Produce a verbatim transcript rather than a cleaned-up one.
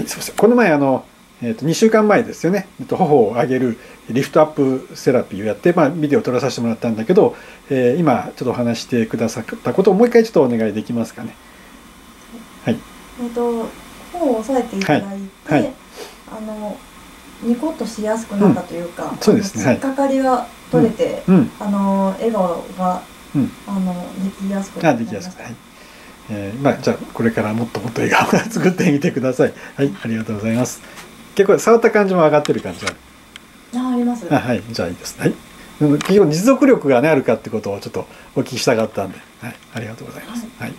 はい、すみません。この前あの、えー、とにしゅうかんまえですよね、えー、と頬を上げるリフトアップセラピーをやって、まあ、ビデオを撮らさせてもらったんだけど、えー、今ちょっとお話してくださったことをもう一回ちょっとお願いできますかね。はい、えっと頬を押さえていただいて、はいはい、あのニコッとしやすくなったというか、うん、そうですね、引っかかりが取れて、うんうん、あの笑顔が、うん、あのできやすくなりました。えーまあ、じゃあこれからもっともっと笑顔を作ってみてください。はい、ありがとうございます。結構触った感じも上がってる感じある。あ、あります。あ、はい、じゃあいいです。はい。結構持続力がねあるかってことをちょっとお聞きしたかったんで、はい、ありがとうございます。はい。